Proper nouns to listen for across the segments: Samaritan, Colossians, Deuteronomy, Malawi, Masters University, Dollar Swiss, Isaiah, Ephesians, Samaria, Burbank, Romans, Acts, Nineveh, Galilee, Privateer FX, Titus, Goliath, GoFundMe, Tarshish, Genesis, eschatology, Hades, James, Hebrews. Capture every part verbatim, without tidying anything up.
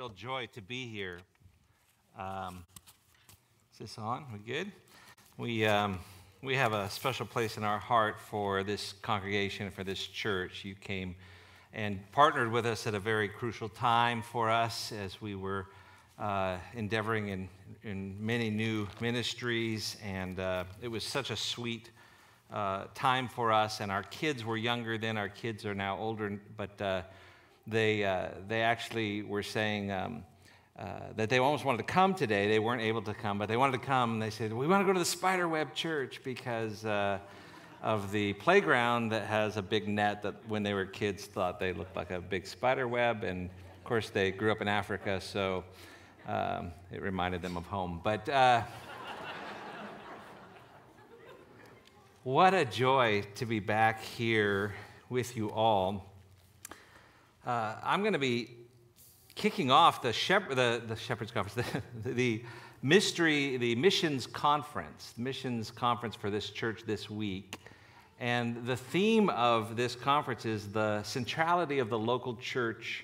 real joy to be here. Um, is this on? We good? We um, we have a special place in our heart for this congregation, for this church. You came and partnered with us at a very crucial time for us as we were uh, endeavoring in, in many new ministries, and uh, it was such a sweet uh, time for us, and our kids were younger then. Our kids are now older, but uh, they uh, they actually were saying um, uh, that they almost wanted to come today. They weren't able to come, but they wanted to come, and they said, we want to go to the Spiderweb Church because... Uh, of the playground that has a big net that when they were kids thought they looked like a big spider web. And of course they grew up in Africa, so um, it reminded them of home. But uh, what a joy to be back here with you all. Uh, I'm going to be kicking off the, shepherd, the, the Shepherd's Conference, the, the mystery, the missions conference, missions conference for this church this week. And the theme of this conference is the centrality of the local church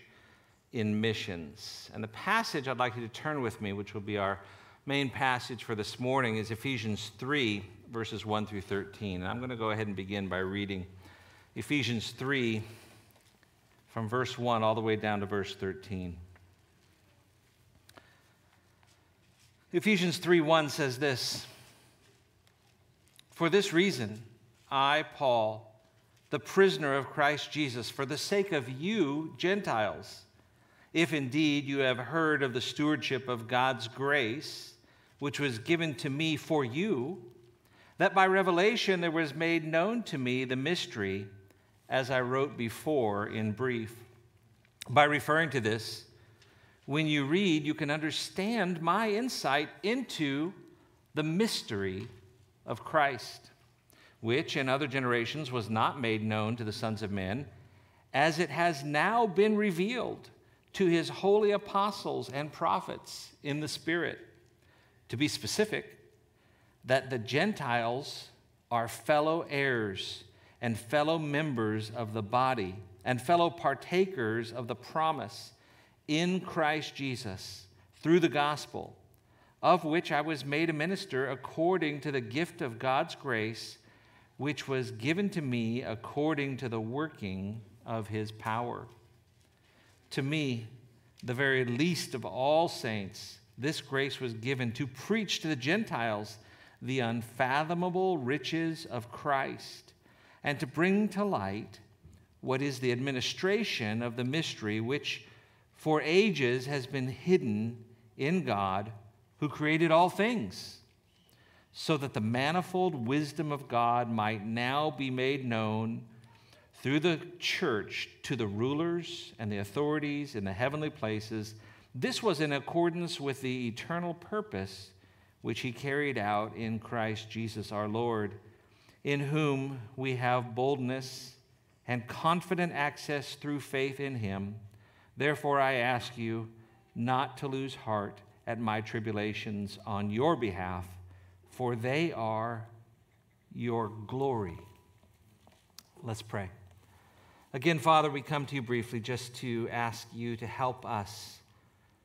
in missions. And the passage I'd like you to turn with me, which will be our main passage for this morning, is Ephesians three, verses one through thirteen. And I'm going to go ahead and begin by reading Ephesians three from verse one all the way down to verse thirteen. Ephesians three one says this, "For this reason, I, Paul, the prisoner of Christ Jesus, for the sake of you Gentiles, if indeed you have heard of the stewardship of God's grace, which was given to me for you, that by revelation there was made known to me the mystery, as I wrote before in brief. By referring to this, when you read, you can understand my insight into the mystery of Christ, which in other generations was not made known to the sons of men, as it has now been revealed to his holy apostles and prophets in the Spirit. To be specific, that the Gentiles are fellow heirs and fellow members of the body and fellow partakers of the promise in Christ Jesus through the gospel, of which I was made a minister according to the gift of God's grace, which was given to me according to the working of his power. To me, the very least of all saints, this grace was given to preach to the Gentiles the unfathomable riches of Christ, and to bring to light what is the administration of the mystery which for ages has been hidden in God who created all things, so that the manifold wisdom of God might now be made known through the church to the rulers and the authorities in the heavenly places. This was in accordance with the eternal purpose which he carried out in Christ Jesus our Lord, in whom we have boldness and confident access through faith in him. Therefore, I ask you not to lose heart at my tribulations on your behalf, for they are your glory." Let's pray. Again, Father, we come to you briefly just to ask you to help us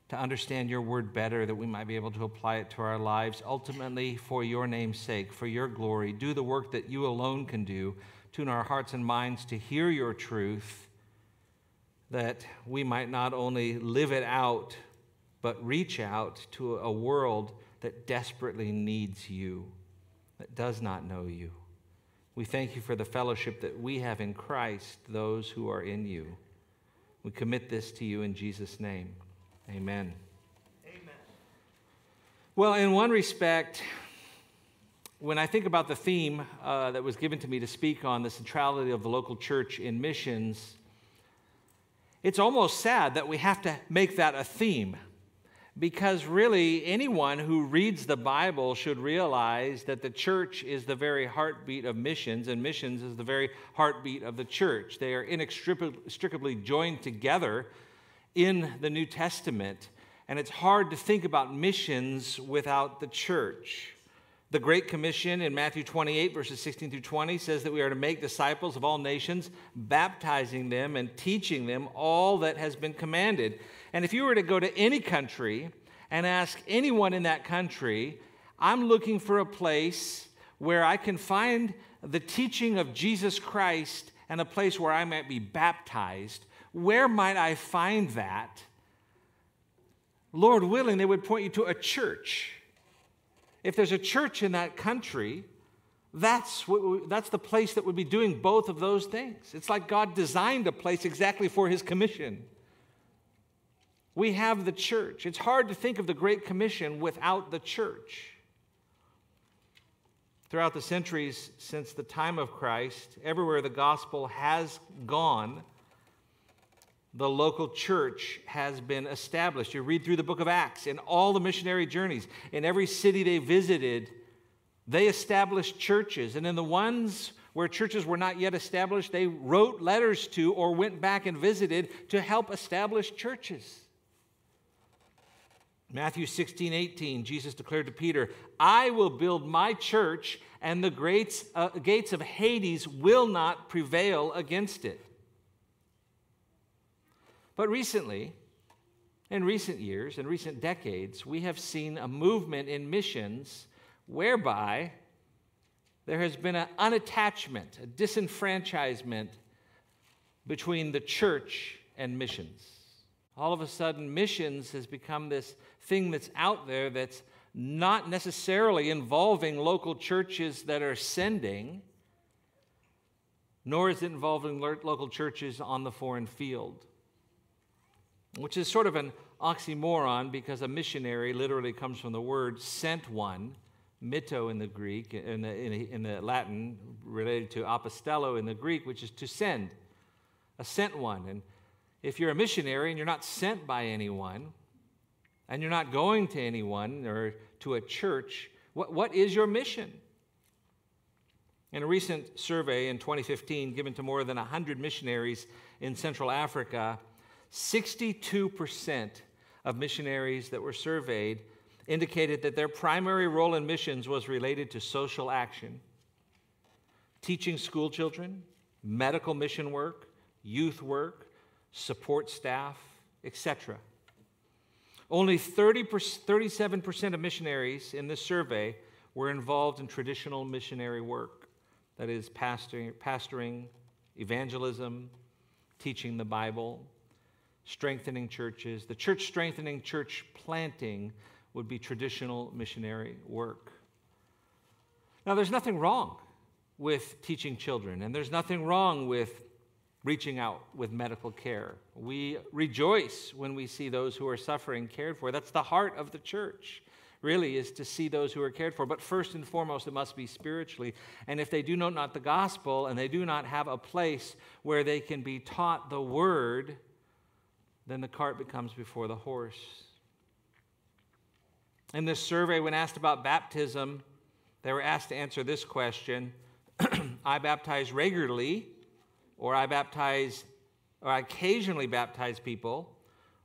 to understand your word better, that we might be able to apply it to our lives, ultimately for your name's sake, for your glory. Do the work that you alone can do. Tune our hearts and minds to hear your truth, that we might not only live it out, but reach out to a world that desperately needs you, that does not know you. We thank you for the fellowship that we have in Christ, those who are in you. We commit this to you in Jesus' name. Amen. Amen. Well, in one respect, when I think about the theme uh, that was given to me to speak on, the centrality of the local church in missions, it's almost sad that we have to make that a theme, because really anyone who reads the Bible should realize that the church is the very heartbeat of missions, and missions is the very heartbeat of the church. They are inextricably joined together in the New Testament, and it's hard to think about missions without the church. The Great Commission in Matthew twenty-eight, verses sixteen through twenty says that we are to make disciples of all nations, baptizing them and teaching them all that has been commanded. And if you were to go to any country and ask anyone in that country, I'm looking for a place where I can find the teaching of Jesus Christ and a place where I might be baptized, where might I find that? Lord willing, they would point you to a church. If there's a church in that country, that's, what we, that's the place that would be doing both of those things. It's like God designed a place exactly for his commission. We have the church. It's hard to think of the Great Commission without the church. Throughout the centuries since the time of Christ, everywhere the gospel has gone, the local church has been established. You read through the book of Acts, in all the missionary journeys, in every city they visited, they established churches. And in the ones where churches were not yet established, they wrote letters to or went back and visited to help establish churches. Matthew sixteen, eighteen, Jesus declared to Peter, I will build my church, and the gates of Hades will not prevail against it. But recently, in recent years, in recent decades, we have seen a movement in missions whereby there has been an unattachment, a disenfranchisement between the church and missions. All of a sudden, missions has become this thing that's out there that's not necessarily involving local churches that are sending, nor is it involving local churches on the foreign field, which is sort of an oxymoron because a missionary literally comes from the word sent one, mitto in the Greek, in the, in the, in the Latin, related to apostello in the Greek, which is to send, a sent one. And if you're a missionary and you're not sent by anyone, and you're not going to anyone or to a church, what, what is your mission? In a recent survey in twenty fifteen given to more than one hundred missionaries in Central Africa, sixty-two percent of missionaries that were surveyed indicated that their primary role in missions was related to social action, teaching school children, medical mission work, youth work, support staff, et cetera. Only thirty-seven percent of missionaries in this survey were involved in traditional missionary work, that is, pastoring, pastoring evangelism, teaching the Bible, strengthening churches. The church strengthening, church planting would be traditional missionary work. Now, there's nothing wrong with teaching children, and there's nothing wrong with reaching out with medical care. We rejoice when we see those who are suffering cared for. That's the heart of the church, really, is to see those who are cared for. But first and foremost, it must be spiritually. And if they do know not the gospel and they do not have a place where they can be taught the word, then the cart becomes before the horse. In this survey, when asked about baptism, they were asked to answer this question, I baptize regularly, or I baptize, or I occasionally baptize people,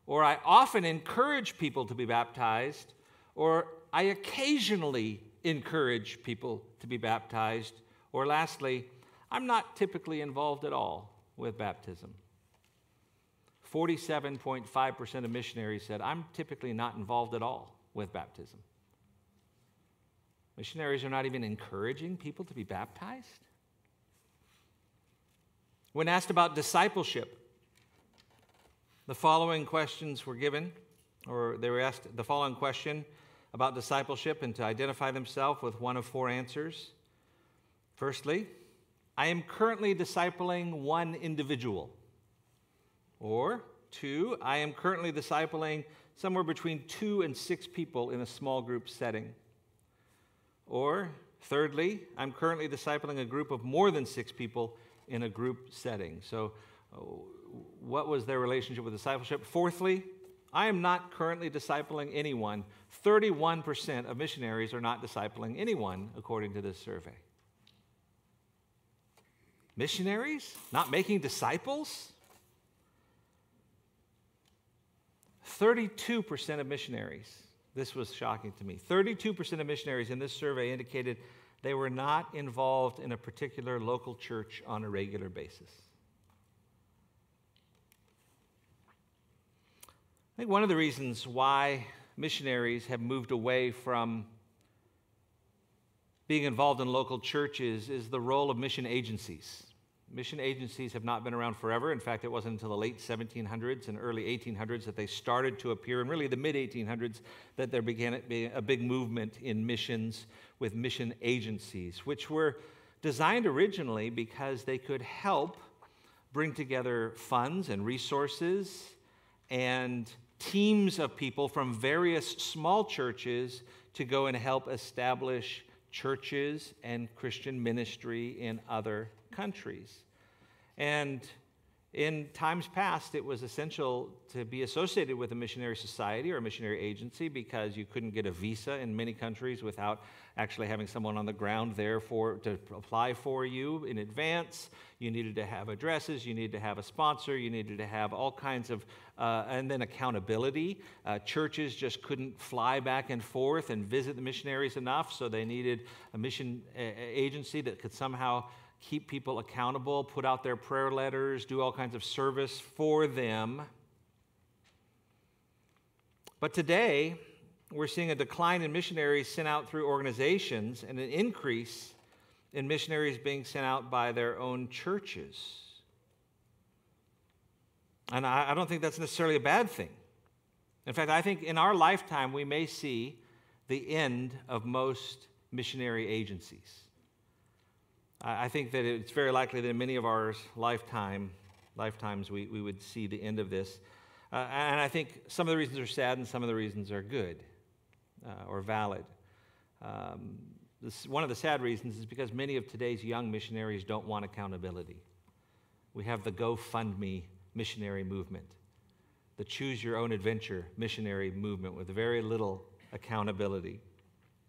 or I often encourage people to be baptized, or I occasionally encourage people to be baptized, or lastly, I'm not typically involved at all with baptism. forty-seven point five percent of missionaries said, I'm typically not involved at all with baptism. Missionaries are not even encouraging people to be baptized. When asked about discipleship, the following questions were given, or they were asked the following question about discipleship and to identify themselves with one of four answers. Firstly, I am currently discipling one individual. Or, two, I am currently discipling somewhere between two and six people in a small group setting. Or, thirdly, I'm currently discipling a group of more than six people in a group setting. So, what was their relationship with discipleship? Fourthly, I am not currently discipling anyone. thirty-one percent of missionaries are not discipling anyone, according to this survey. Missionaries not making disciples? thirty-two percent of missionaries This was shocking to me. thirty-two percent of missionaries in this survey indicated they were not involved in a particular local church on a regular basis. I think one of the reasons why missionaries have moved away from being involved in local churches is the role of mission agencies. Mission agencies have not been around forever. In fact, it wasn't until the late seventeen hundreds and early eighteen hundreds that they started to appear, and really the mid eighteen hundreds that there began a big movement in missions with mission agencies, which were designed originally because they could help bring together funds and resources and teams of people from various small churches to go and help establish churches and Christian ministry in other countries. And in times past, it was essential to be associated with a missionary society or a missionary agency because you couldn't get a visa in many countries without actually having someone on the ground there for, to apply for you in advance. You needed to have addresses, you needed to have a sponsor, you needed to have all kinds of, uh, and then accountability. Uh, churches just couldn't fly back and forth and visit the missionaries enough, so they needed a mission agency that could somehow keep people accountable, put out their prayer letters, do all kinds of service for them. But today, we're seeing a decline in missionaries sent out through organizations and an increase in missionaries being sent out by their own churches. And I, I don't think that's necessarily a bad thing. In fact, I think in our lifetime, we may see the end of most missionary agencies. I think that it's very likely that in many of our lifetime, lifetimes we, we would see the end of this. Uh, and I think some of the reasons are sad and some of the reasons are good uh, or valid. Um, this, one of the sad reasons is because many of today's young missionaries don't want accountability. We have the GoFundMe missionary movement, the Choose Your Own Adventure missionary movement with very little accountability,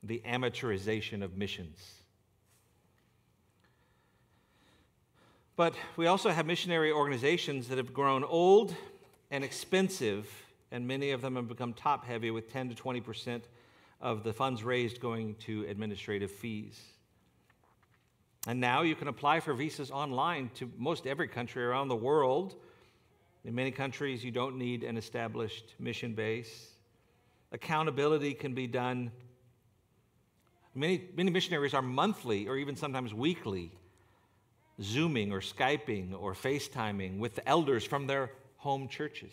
the amateurization of missions. But we also have missionary organizations that have grown old and expensive, and many of them have become top-heavy with ten to twenty percent of the funds raised going to administrative fees. And now you can apply for visas online to most every country around the world. In many countries, you don't need an established mission base. Accountability can be done. Many, many missionaries are monthly or even sometimes weekly Zooming or Skyping or FaceTiming with the elders from their home churches.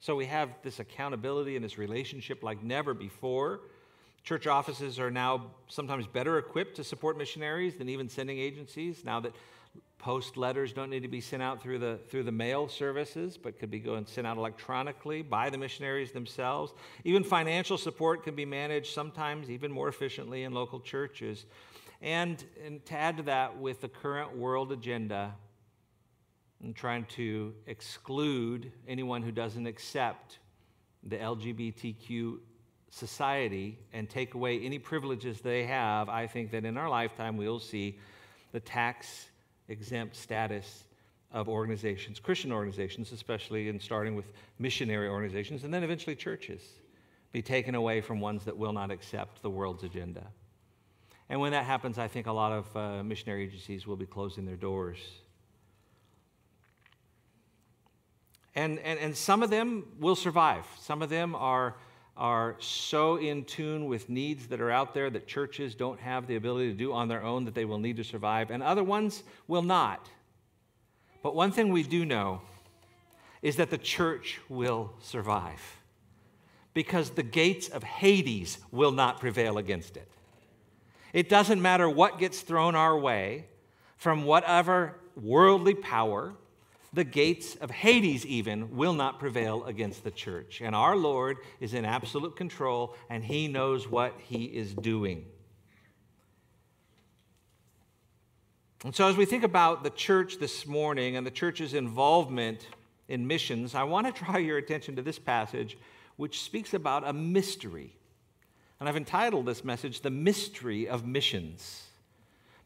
So we have this accountability and this relationship like never before. Church offices are now sometimes better equipped to support missionaries than even sending agencies, now that post letters don't need to be sent out through the, through the mail services, but could be going sent out electronically by the missionaries themselves. Even financial support can be managed sometimes even more efficiently in local churches. And, and to add to that, with the current world agenda and trying to exclude anyone who doesn't accept the L G B T Q society and take away any privileges they have, I think that in our lifetime we'll see the tax-exempt status of organizations, Christian organizations especially, and starting with missionary organizations, and then eventually churches, be taken away from ones that will not accept the world's agenda. And when that happens, I think a lot of uh, missionary agencies will be closing their doors. And, and, and some of them will survive. Some of them are, are so in tune with needs that are out there that churches don't have the ability to do on their own that they will need to survive, and other ones will not. But one thing we do know is that the church will survive because the gates of Hades will not prevail against it. It doesn't matter what gets thrown our way from whatever worldly power, the gates of Hades even will not prevail against the church. And our Lord is in absolute control, and he knows what he is doing. And so as we think about the church this morning and the church's involvement in missions, I want to draw your attention to this passage, which speaks about a mystery. And I've entitled this message, The Mystery of Missions,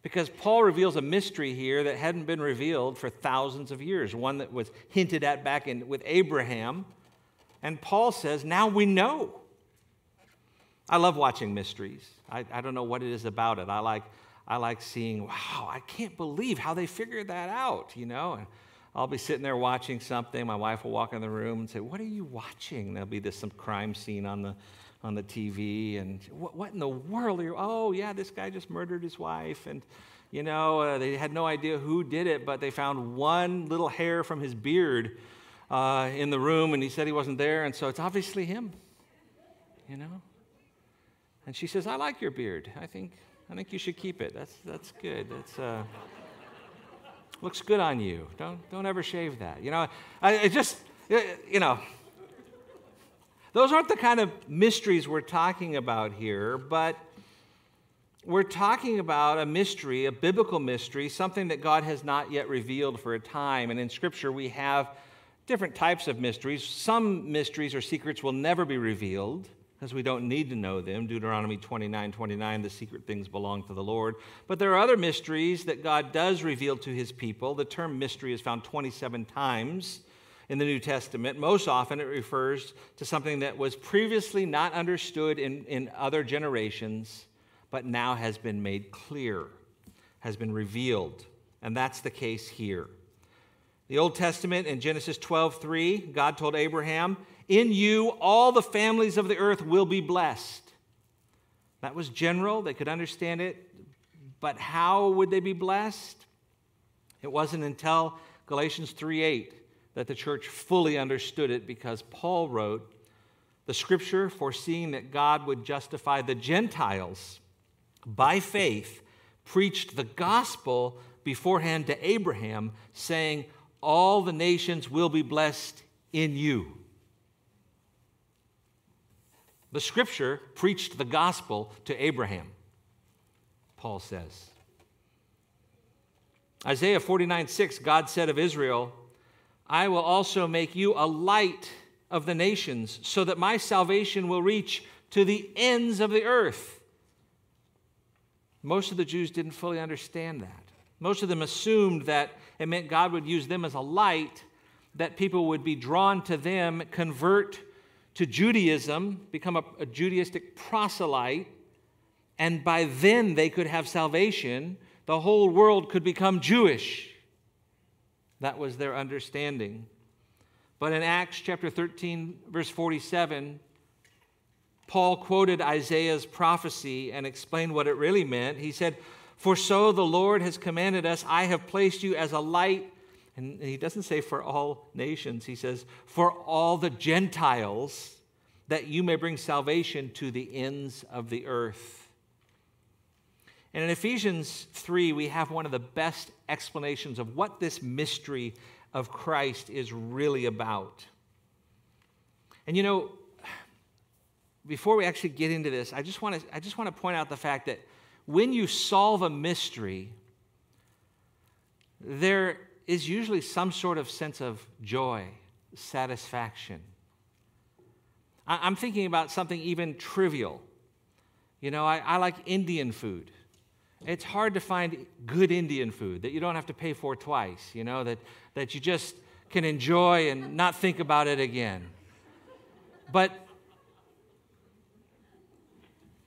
because Paul reveals a mystery here that hadn't been revealed for thousands of years, one that was hinted at back in, with Abraham. And Paul says, now we know. I love watching mysteries. I, I don't know what it is about it. I like, I like seeing, wow, I can't believe how they figured that out, you know. And I'll be sitting there watching something. My wife will walk in the room and say, what are you watching? And there'll be this some crime scene on the, on the T V. And what, what in the world are you, oh, yeah, this guy just murdered his wife. And, you know, uh, they had no idea who did it, but they found one little hair from his beard uh, in the room, and he said he wasn't there. And so it's obviously him, you know. And she says, I like your beard. I think I think you should keep it. That's that's good. That's uh, looks good on you. Don't don't ever shave that. You know, I, I just you know, those aren't the kind of mysteries we're talking about here, but we're talking about a mystery, a biblical mystery, something that God has not yet revealed for a time. And in Scripture we have different types of mysteries. Some mysteries or secrets will never be revealed, because we don't need to know them. Deuteronomy twenty-nine twenty-nine, the secret things belong to the Lord. But there are other mysteries that God does reveal to his people. The term mystery is found twenty-seven times in the New Testament. Most often it refers to something that was previously not understood in, in other generations, but now has been made clear, has been revealed. And that's the case here. The Old Testament in Genesis twelve three, God told Abraham, in you, all the families of the earth will be blessed. That was general. They could understand it. But how would they be blessed? It wasn't until Galatians three eight that the church fully understood it, because Paul wrote, the Scripture, foreseeing that God would justify the Gentiles by faith, preached the gospel beforehand to Abraham, saying, all the nations will be blessed in you. The Scripture preached the gospel to Abraham, Paul says. Isaiah forty-nine six, God said of Israel, I will also make you a light of the nations, so that my salvation will reach to the ends of the earth. Most of the Jews didn't fully understand that. Most of them assumed that it meant God would use them as a light, that people would be drawn to them, convert to Judaism, become a, a Judaistic proselyte, and by then they could have salvation. The whole world could become Jewish. That was their understanding. But in Acts chapter thirteen, verse forty-seven, Paul quoted Isaiah's prophecy and explained what it really meant. He said, for so the Lord has commanded us, I have placed you as a light. And he doesn't say for all nations. He says, for all the Gentiles, that you may bring salvation to the ends of the earth. And in Ephesians three, we have one of the best explanations of what this mystery of Christ is really about. And you know, before we actually get into this, I just want to, I just want to point out the fact that when you solve a mystery, there is usually some sort of sense of joy, satisfaction. I'm thinking about something even trivial. You know, I, I like Indian food. It's hard to find good Indian food that you don't have to pay for twice, you know, that, that you just can enjoy and not think about it again. But,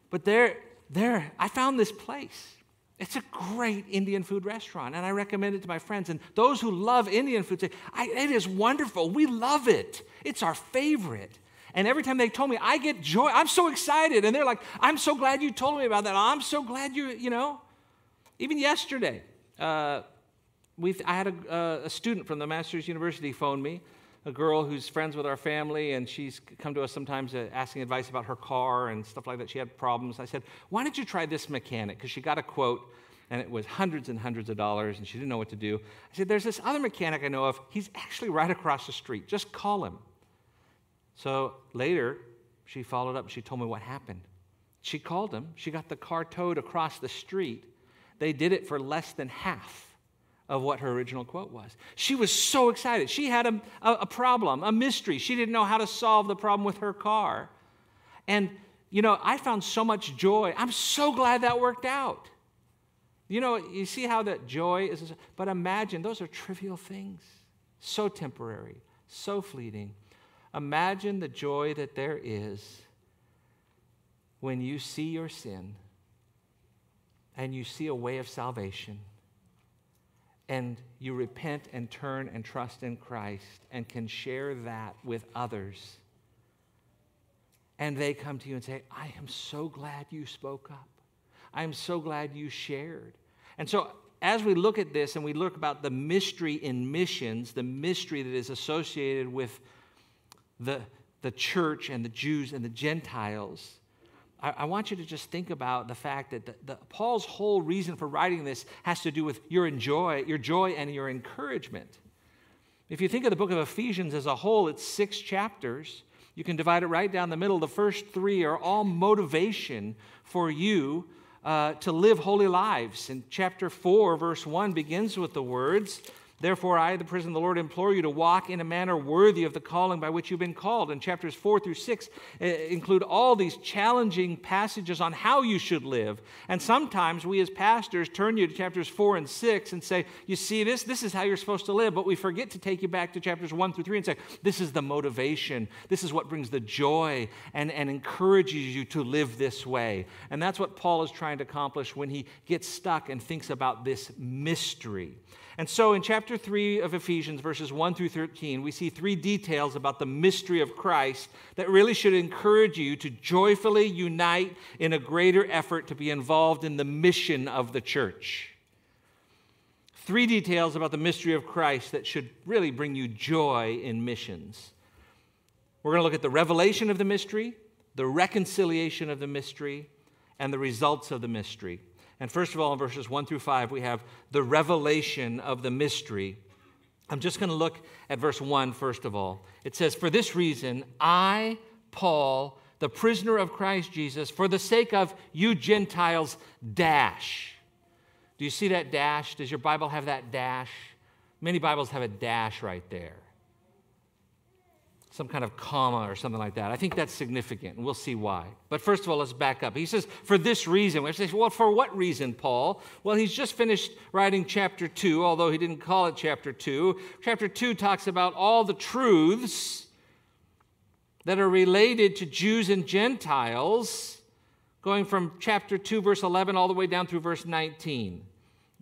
but there, there, I found this place. It's a great Indian food restaurant, and I recommend it to my friends. And those who love Indian food say, I, it is wonderful. We love it. It's our favorite. And every time they told me, I get joy. I'm so excited. And they're like, I'm so glad you told me about that. I'm so glad you, you know. Even yesterday, uh, we I had a, uh, a student from the Masters University phone me, a girl who's friends with our family, and she's come to us sometimes uh, asking advice about her car and stuff like that. She had problems. I said, why don't you try this mechanic? Because she got a quote, and it was hundreds and hundreds of dollars, and she didn't know what to do. I said, there's this other mechanic I know of. He's actually right across the street. Just call him. So later, she followed up, and she told me what happened. She called him. She got the car towed across the street. They did it for less than half of what her original quote was. She was so excited. She had a, a, a problem, a mystery. She didn't know how to solve the problem with her car. And, you know, I found so much joy. I'm so glad that worked out. You know, you see how that joy is. But imagine, those are trivial things, so temporary, so fleeting. Imagine the joy that there is when you see your sin and you see a way of salvation and you repent and turn and trust in Christ and can share that with others, and they come to you and say, I am so glad you spoke up. I am so glad you shared. And so as we look at this and we look about the mystery in missions, the mystery that is associated with the, the church and the Jews and the Gentiles, I, I want you to just think about the fact that the, the, Paul's whole reason for writing this has to do with your, enjoy, your joy and your encouragement. If you think of the book of Ephesians as a whole, it's six chapters. You can divide it right down the middle. The first three are all motivation for you Uh, to live holy lives. And chapter four, verse one, begins with the words, therefore I, the prisoner of the Lord, implore you to walk in a manner worthy of the calling by which you've been called. And chapters four through six uh, include all these challenging passages on how you should live. And sometimes we as pastors turn you to chapters four and six and say, you see this? This is how you're supposed to live. But we forget to take you back to chapters one through three and say, this is the motivation. This is what brings the joy and, and encourages you to live this way. And that's what Paul is trying to accomplish when he gets stuck and thinks about this mystery. And so in chapter three of Ephesians, verses one through thirteen, we see three details about the mystery of Christ that really should encourage you to joyfully unite in a greater effort to be involved in the mission of the church. Three details about the mystery of Christ that should really bring you joy in missions. We're going to look at the revelation of the mystery, the reconciliation of the mystery, and the results of the mystery. And first of all, in verses one through five, we have the revelation of the mystery. I'm just going to look at verse one first of all. It says, for this reason, I, Paul, the prisoner of Christ Jesus, for the sake of you Gentiles, dash. Do you see that dash? Does your Bible have that dash? Many Bibles have a dash right there. Some kind of comma or something like that. I think that's significant, and we'll see why. But first of all, let's back up. He says, for this reason. We say, well, for what reason, Paul? Well, he's just finished writing chapter two, although he didn't call it chapter two. Chapter two talks about all the truths that are related to Jews and Gentiles, going from chapter two, verse eleven, all the way down through verse nineteen.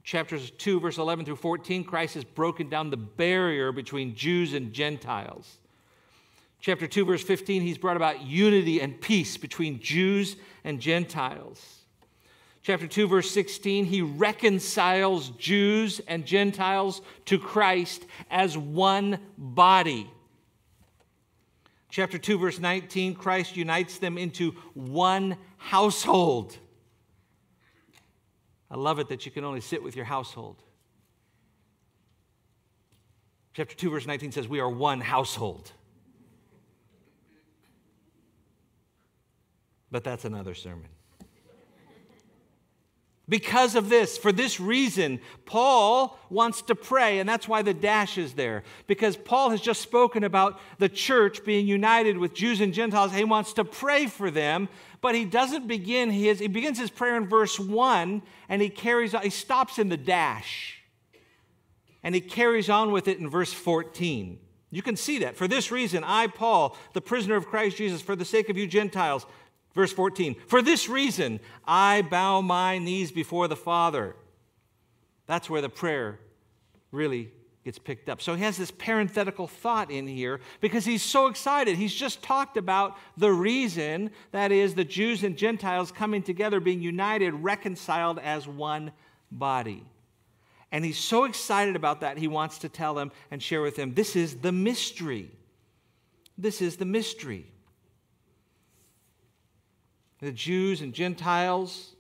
Chapters two, verse eleven through fourteen, Christ has broken down the barrier between Jews and Gentiles. Chapter two, verse fifteen, he's brought about unity and peace between Jews and Gentiles. Chapter two, verse sixteen, he reconciles Jews and Gentiles to Christ as one body. Chapter two, verse nineteen, Christ unites them into one household. I love it that you can only sit with your household. Chapter two, verse nineteen says, we are one household. But that's another sermon. Because of this, for this reason, Paul wants to pray, and that's why the dash is there. Because Paul has just spoken about the church being united with Jews and Gentiles. He wants to pray for them, but he doesn't begin his, he begins his prayer in verse one, and he carries on, he stops in the dash, and he carries on with it in verse fourteen. You can see that. For this reason, I, Paul, the prisoner of Christ Jesus, for the sake of you Gentiles, verse fourteen, for this reason, I bow my knees before the Father. That's where the prayer really gets picked up. So he has this parenthetical thought in here because he's so excited. He's just talked about the reason, that is, the Jews and Gentiles coming together, being united, reconciled as one body. And he's so excited about that, he wants to tell them and share with them, this is the mystery. This is the mystery. The Jews and Gentiles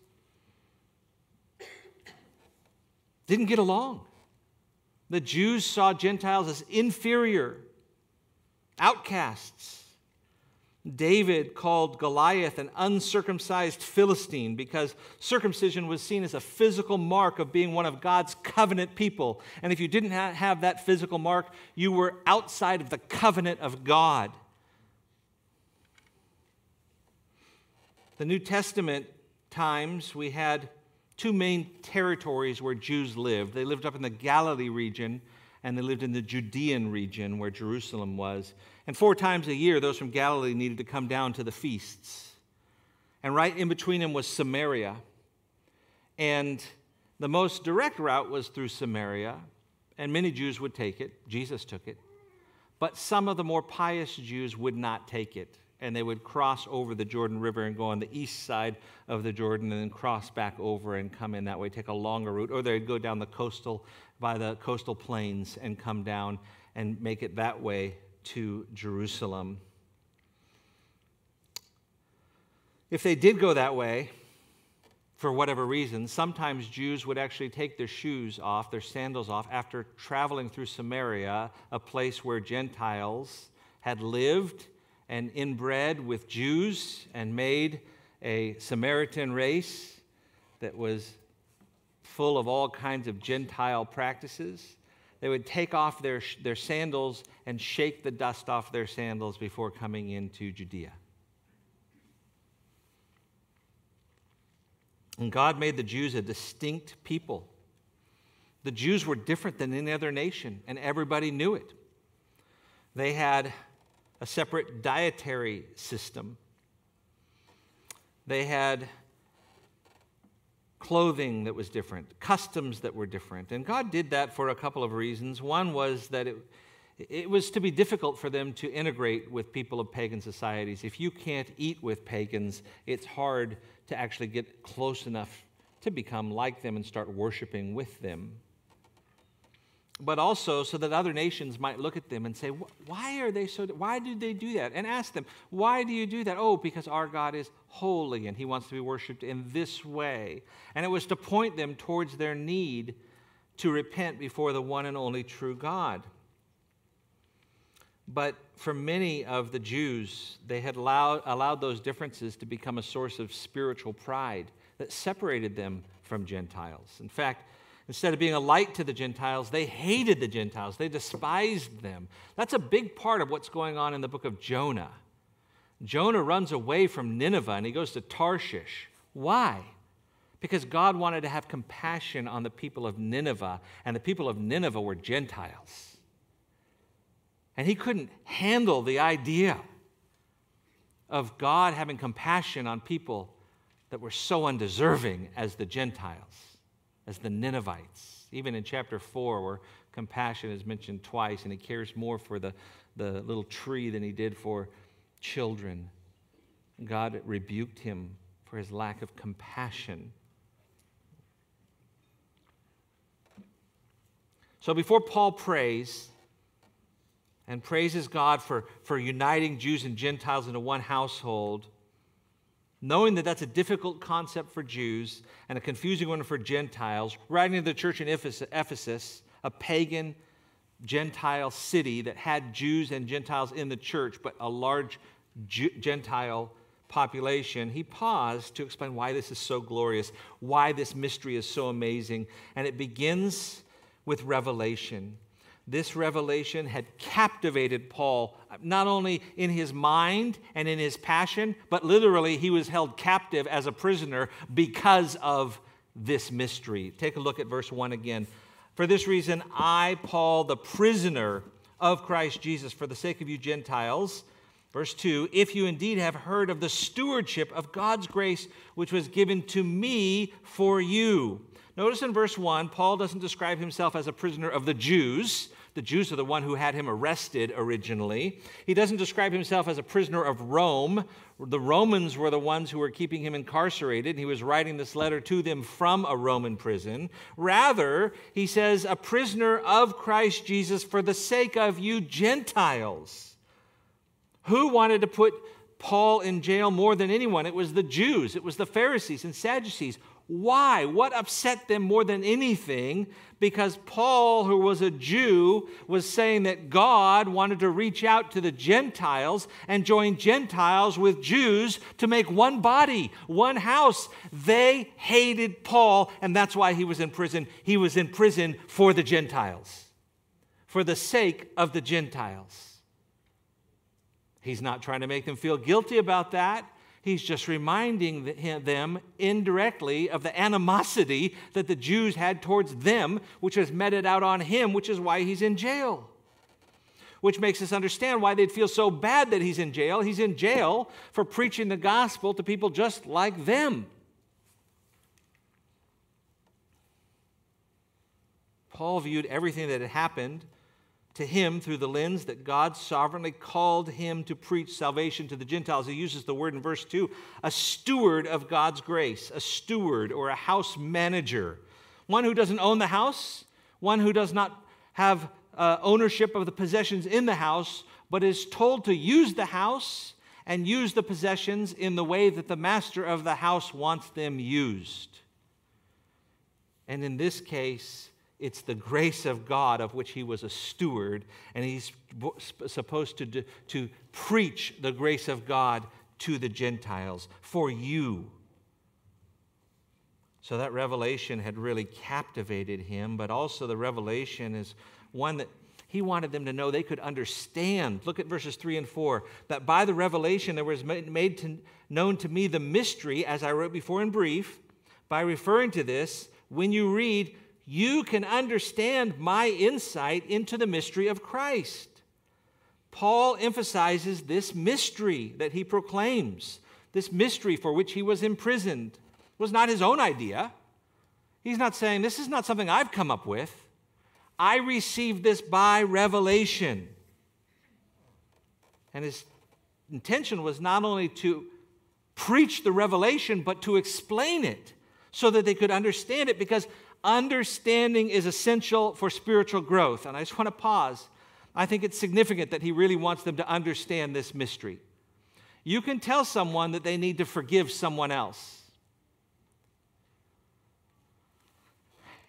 didn't get along. The Jews saw Gentiles as inferior, outcasts. David called Goliath an uncircumcised Philistine because circumcision was seen as a physical mark of being one of God's covenant people. And if you didn't have that physical mark, you were outside of the covenant of God. The New Testament times, we had two main territories where Jews lived. They lived up in the Galilee region, and they lived in the Judean region where Jerusalem was. And four times a year, those from Galilee needed to come down to the feasts. and right in between them was Samaria. And the most direct route was through Samaria, and many Jews would take it. Jesus took it. But some of the more pious Jews would not take it, and they would cross over the Jordan River and go on the east side of the Jordan and then cross back over and come in that way, take a longer route. Or they'd go down the coastal, by the coastal plains and come down and make it that way to Jerusalem. If they did go that way, for whatever reason, sometimes Jews would actually take their shoes off, their sandals off, after traveling through Samaria, a place where Gentiles had lived and inbred with Jews and made a Samaritan race that was full of all kinds of Gentile practices. They would take off their, their sandals and shake the dust off their sandals before coming into Judea. And God made the Jews a distinct people. The Jews were different than any other nation, and everybody knew it. They had a separate dietary system. They had clothing that was different, customs that were different. And God did that for a couple of reasons. One was that it, it was to be difficult for them to integrate with people of pagan societies. If you can't eat with pagans, it's hard to actually get close enough to become like them and start worshiping with them. But also so that other nations might look at them and say, why are they so, why do they do that? And ask them, why do you do that? Oh, because our God is holy and he wants to be worshiped in this way. And it was to point them towards their need to repent before the one and only true God. But for many of the Jews, they had allowed, allowed those differences to become a source of spiritual pride that separated them from Gentiles. In fact, instead of being a light to the Gentiles, they hated the Gentiles. They despised them. That's a big part of what's going on in the book of Jonah. Jonah runs away from Nineveh and he goes to Tarshish. Why? Because God wanted to have compassion on the people of Nineveh, and the people of Nineveh were Gentiles. And he couldn't handle the idea of God having compassion on people that were so undeserving as the Gentiles, as the Ninevites. Even in chapter four, where compassion is mentioned twice, and he cares more for the, the little tree than he did for children. God rebuked him for his lack of compassion. So before Paul prays and praises God for, for uniting Jews and Gentiles into one household, knowing that that's a difficult concept for Jews and a confusing one for Gentiles, writing to the church in Ephesus, a pagan Gentile city that had Jews and Gentiles in the church, but a large Jew, Gentile population, he paused to explain why this is so glorious, why this mystery is so amazing. And it begins with revelation. This revelation had captivated Paul, not only in his mind and in his passion, but literally he was held captive as a prisoner because of this mystery. Take a look at verse one again. For this reason, I, Paul, the prisoner of Christ Jesus, for the sake of you Gentiles, verse two, if you indeed have heard of the stewardship of God's grace, which was given to me for you. Notice in verse one, Paul doesn't describe himself as a prisoner of the Jews. The Jews are the one who had him arrested originally. He doesn't describe himself as a prisoner of Rome. The Romans were the ones who were keeping him incarcerated, and he was writing this letter to them from a Roman prison. Rather, he says, a prisoner of Christ Jesus for the sake of you Gentiles. Who wanted to put Paul in jail more than anyone? It was the Jews. It was the Pharisees and Sadducees. Why? What upset them more than anything? Because Paul, who was a Jew, was saying that God wanted to reach out to the Gentiles and join Gentiles with Jews to make one body, one house. They hated Paul, and that's why he was in prison. He was in prison for the Gentiles, for the sake of the Gentiles. He's not trying to make them feel guilty about that. He's just reminding them indirectly of the animosity that the Jews had towards them, which was meted out on him, which is why he's in jail. which makes us understand why they'd feel so bad that he's in jail. He's in jail for preaching the gospel to people just like them. Paul viewed everything that had happened to him through the lens that God sovereignly called him to preach salvation to the Gentiles. He uses the word in verse two, a steward of God's grace, a steward or a house manager, one who doesn't own the house, one who does not have uh, ownership of the possessions in the house, but is told to use the house and use the possessions in the way that the master of the house wants them used. And in this case, it's the grace of God of which he was a steward, and he's supposed to, do, to preach the grace of God to the Gentiles, for you. So that revelation had really captivated him, but also the revelation is one that he wanted them to know they could understand. Look at verses three and four, that by the revelation there was made to, known to me the mystery, as I wrote before in brief, by referring to this, when you read, you can understand my insight into the mystery of Christ. Paul emphasizes this mystery that he proclaims, this mystery for which he was imprisoned. It was not his own idea. He's not saying, this is not something I've come up with. I received this by revelation. And his intention was not only to preach the revelation, but to explain it so that they could understand it, because understanding is essential for spiritual growth. And I just want to pause. I think it's significant that he really wants them to understand this mystery. You can tell someone that they need to forgive someone else.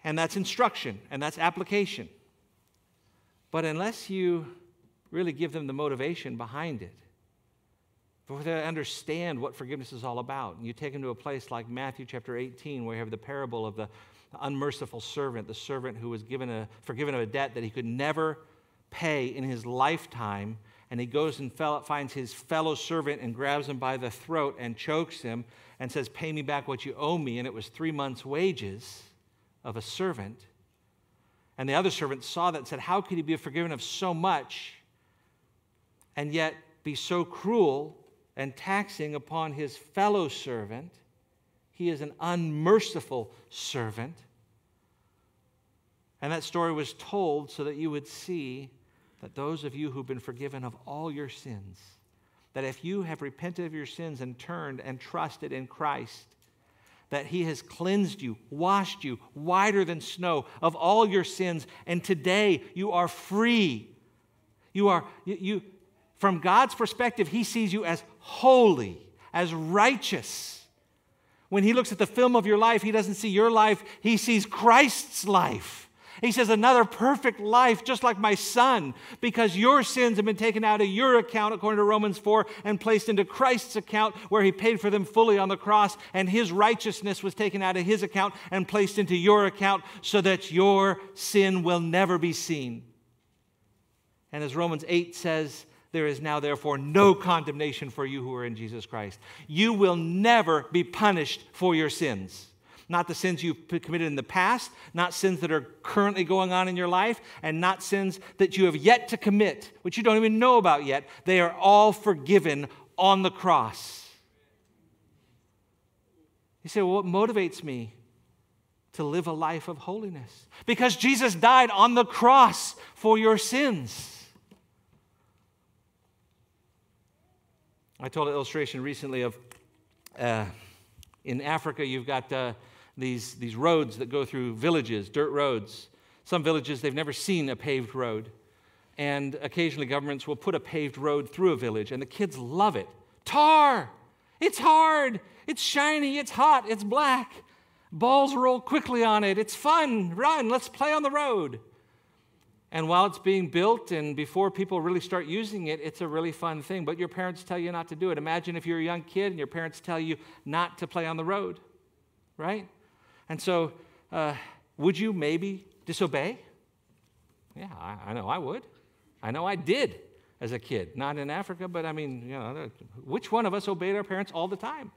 And that's instruction, and that's application. But unless you really give them the motivation behind it, for them to understand what forgiveness is all about, and you take them to a place like Matthew chapter eighteen, where you have the parable of the unmerciful servant, the servant who was given a, forgiven of a debt that he could never pay in his lifetime, and he goes and fell, finds his fellow servant and grabs him by the throat and chokes him and says, pay me back what you owe me, and it was three months' wages of a servant. And the other servant saw that and said, how could he be forgiven of so much and yet be so cruel and taxing upon his fellow servant? He is an unmerciful servant. And that story was told so that you would see that those of you who've been forgiven of all your sins, that if you have repented of your sins and turned and trusted in Christ, that he has cleansed you, washed you whiter than snow of all your sins, and today you are free. You are, you, you from God's perspective, he sees you as holy, as righteous. When he looks at the film of your life, he doesn't see your life. He sees Christ's life. He says, another perfect life, just like my son, because your sins have been taken out of your account, according to Romans four, and placed into Christ's account, where he paid for them fully on the cross, and his righteousness was taken out of his account and placed into your account, so that your sin will never be seen. And as Romans eight says, there is now, therefore, no condemnation for you who are in Jesus Christ. You will never be punished for your sins. Not the sins you've committed in the past, not sins that are currently going on in your life, and not sins that you have yet to commit, which you don't even know about yet. They are all forgiven on the cross. You say, well, what motivates me to live a life of holiness? Because Jesus died on the cross for your sins. I told an illustration recently of uh, in Africa, you've got uh, these, these roads that go through villages, dirt roads. Some villages, they've never seen a paved road. And occasionally governments will put a paved road through a village, and the kids love it. Tar! It's hard! It's shiny! It's hot! It's black! Balls roll quickly on it. It's fun! Run! Let's play on the road! And while it's being built and before people really start using it, it's a really fun thing. But your parents tell you not to do it. Imagine if you're a young kid and your parents tell you not to play on the road, right? And so uh, would you maybe disobey? Yeah, I, I know I would. I know I did as a kid. Not in Africa, but I mean, you know, which one of us obeyed our parents all the time?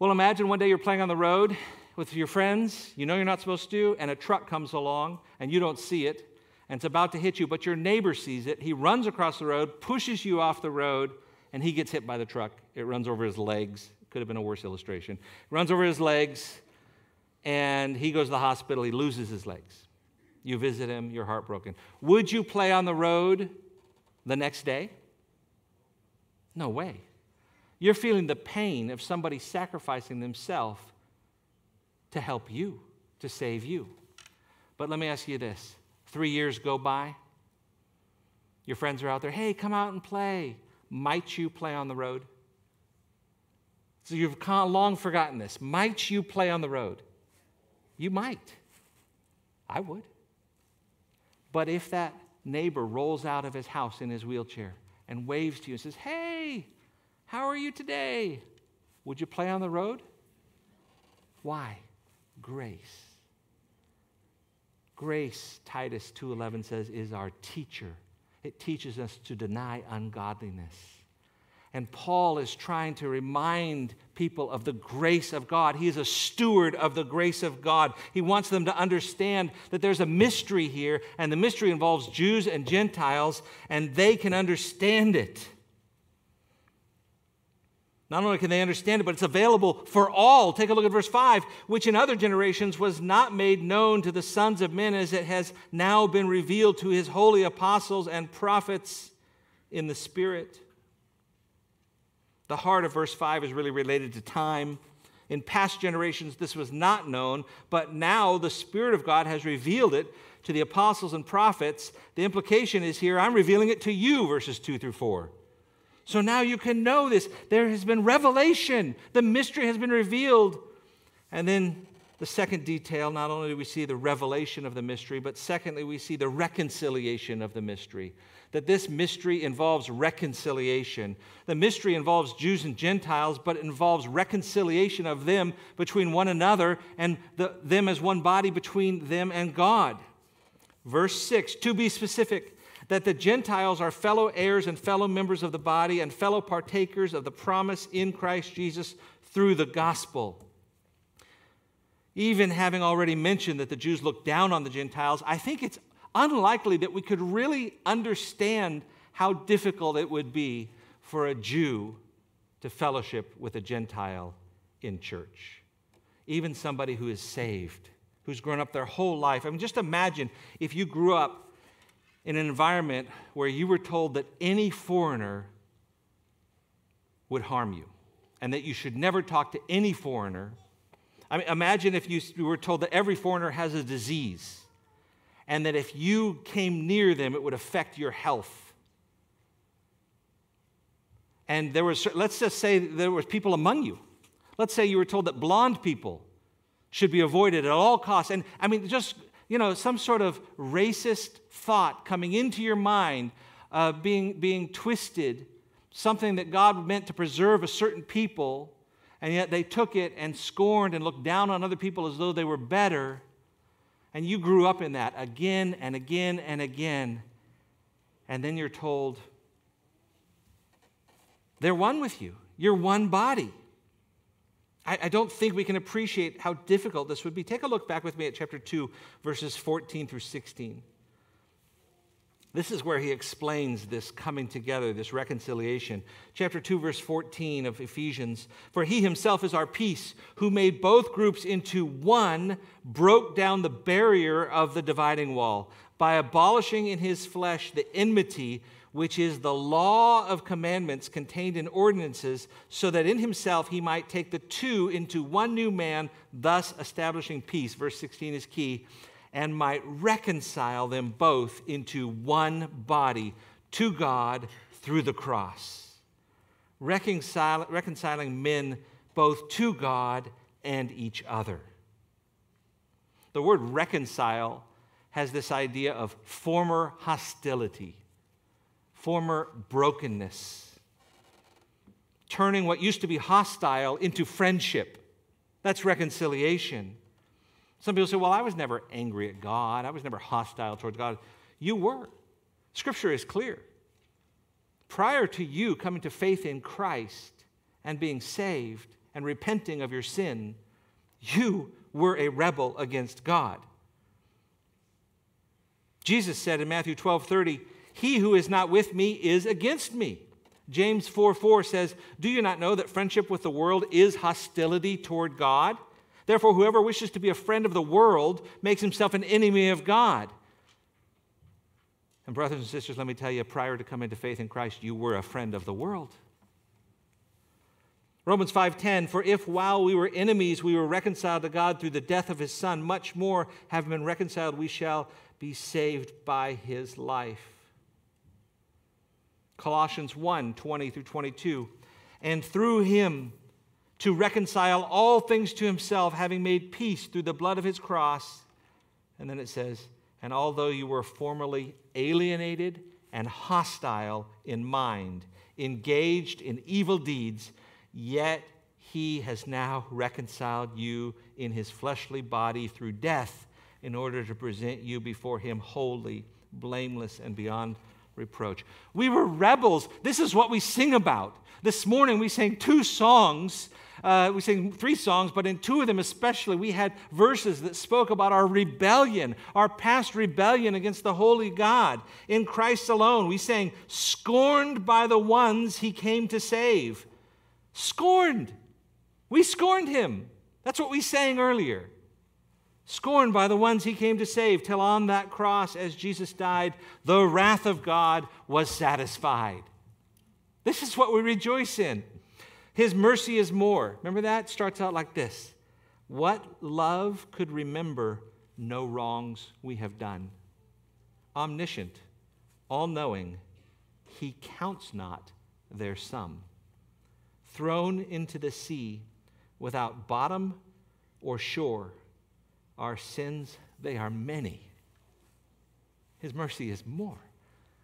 Well, imagine one day you're playing on the road with your friends, you know you're not supposed to, and a truck comes along, and you don't see it, and it's about to hit you, but your neighbor sees it. He runs across the road, pushes you off the road, and he gets hit by the truck. It runs over his legs. Could have been a worse illustration. It runs over his legs, and he goes to the hospital. He loses his legs. You visit him. You're heartbroken. Would you play on the road the next day? No way. You're feeling the pain of somebody sacrificing themselves to help you, to save you. But let me ask you this. Three years go by. Your friends are out there. Hey, come out and play. Might you play on the road? So you've long forgotten this. Might you play on the road? You might. I would. But if that neighbor rolls out of his house in his wheelchair and waves to you and says, hey, how are you today? Would you play on the road? Why? Grace. Grace, Titus two eleven says, is our teacher. It teaches us to deny ungodliness. And Paul is trying to remind people of the grace of God. He is a steward of the grace of God. He wants them to understand that there's a mystery here, and the mystery involves Jews and Gentiles, and they can understand it. Not only can they understand it, but it's available for all. Take a look at verse five, which in other generations was not made known to the sons of men as it has now been revealed to his holy apostles and prophets in the Spirit. The heart of verse five is really related to time. In past generations, this was not known, but now the Spirit of God has revealed it to the apostles and prophets. The implication is here, I'm revealing it to you, verses two through four. So now you can know this. There has been revelation. The mystery has been revealed. And then the second detail, not only do we see the revelation of the mystery, but secondly, we see the reconciliation of the mystery. That this mystery involves reconciliation. The mystery involves Jews and Gentiles, but it involves reconciliation of them between one another and the, them as one body between them and God. Verse six, to be specific, that the Gentiles are fellow heirs and fellow members of the body and fellow partakers of the promise in Christ Jesus through the gospel. Even having already mentioned that the Jews looked down on the Gentiles, I think it's unlikely that we could really understand how difficult it would be for a Jew to fellowship with a Gentile in church, even somebody who is saved, who's grown up their whole life. I mean, just imagine if you grew up in an environment where you were told that any foreigner would harm you and that you should never talk to any foreigner. I mean, imagine if you were told that every foreigner has a disease and that if you came near them, it would affect your health. And there was, let's just say there were people among you. Let's say you were told that blonde people should be avoided at all costs. And I mean, just, you know, some sort of racist thought coming into your mind, uh, being, being twisted, something that God meant to preserve a certain people, and yet they took it and scorned and looked down on other people as though they were better, and you grew up in that again and again and again, and then you're told, they're one with you. You're one body. I don't think we can appreciate how difficult this would be. Take a look back with me at chapter two, verses fourteen through sixteen. This is where he explains this coming together, this reconciliation. Chapter two, verse fourteen of Ephesians, for he himself is our peace, who made both groups into one, broke down the barrier of the dividing wall by abolishing in his flesh the enmity, which is the law of commandments contained in ordinances, so that in himself he might take the two into one new man, thus establishing peace. Verse sixteen is key. And might reconcile them both into one body to God through the cross. Reconcil- reconciling men both to God and each other. The word reconcile has this idea of former hostility. Former brokenness, turning what used to be hostile into friendship. That's reconciliation. Some people say, well, I was never angry at God. I was never hostile towards God. You were. Scripture is clear. Prior to you coming to faith in Christ and being saved and repenting of your sin, you were a rebel against God. Jesus said in Matthew twelve thirty, "He who is not with me is against me." James four four says, "Do you not know that friendship with the world is hostility toward God? Therefore, whoever wishes to be a friend of the world makes himself an enemy of God." And brothers and sisters, let me tell you, prior to coming to faith in Christ, you were a friend of the world. Romans five ten, "For if while we were enemies, we were reconciled to God through the death of his Son, much more, having been reconciled, we shall be saved by his life." Colossians one twenty through twenty-two, "And through him to reconcile all things to himself, having made peace through the blood of his cross." And then it says, "And although you were formerly alienated and hostile in mind, engaged in evil deeds, yet he has now reconciled you in his fleshly body through death, in order to present you before him holy, blameless, and beyond reproach." We were rebels. This is what we sing about. This morning we sang two songs. Uh, we sang three songs, but in two of them especially, we had verses that spoke about our rebellion, our past rebellion against the holy God. In Christ alone, we sang, "Scorned by the ones he came to save." Scorned. We scorned him. That's what we sang earlier. Scorned by the ones he came to save, till on that cross, as Jesus died, the wrath of God was satisfied. This is what we rejoice in. His mercy is more. Remember that? It starts out like this. "What love could remember no wrongs we have done? Omniscient, all-knowing, he counts not their sum. Thrown into the sea without bottom or shore, our sins, they are many. His mercy is more."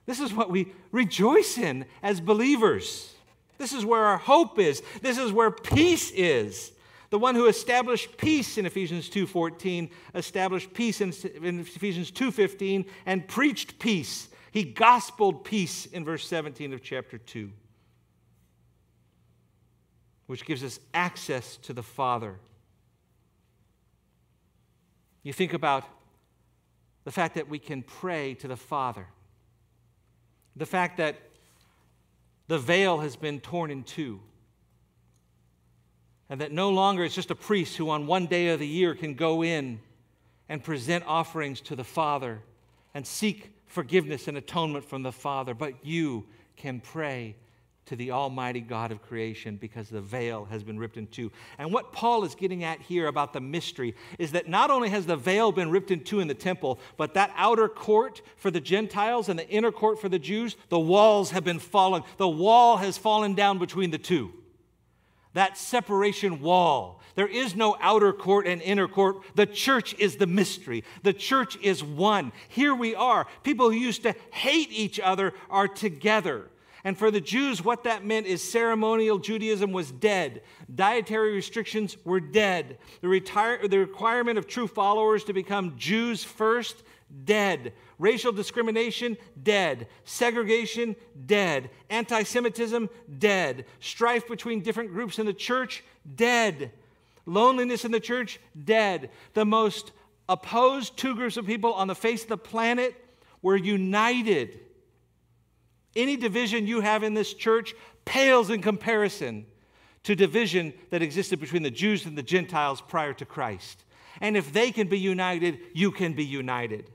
This is what we rejoice in as believers. This is where our hope is. This is where peace is. The one who established peace in Ephesians two fourteen, established peace in, in Ephesians two fifteen, and preached peace. He gospeled peace in verse seventeen of chapter two, which gives us access to the Father. You think about the fact that we can pray to the Father, the fact that the veil has been torn in two, and that no longer it's just a priest who on one day of the year can go in and present offerings to the Father and seek forgiveness and atonement from the Father, but you can pray to the Almighty God of creation because the veil has been ripped in two. And what Paul is getting at here about the mystery is that not only has the veil been ripped in two in the temple, but that outer court for the Gentiles and the inner court for the Jews, the walls have been fallen. The wall has fallen down between the two. That separation wall. There is no outer court and inner court. The church is the mystery. The church is one. Here we are. People who used to hate each other are together. And for the Jews, what that meant is ceremonial Judaism was dead. Dietary restrictions were dead. The, retire the requirement of true followers to become Jews first, dead. Racial discrimination, dead. Segregation, dead. Anti-Semitism, dead. Strife between different groups in the church, dead. Loneliness in the church, dead. The most opposed two groups of people on the face of the planet were united. Any division you have in this church pales in comparison to division that existed between the Jews and the Gentiles prior to Christ. And if they can be united, you can be united.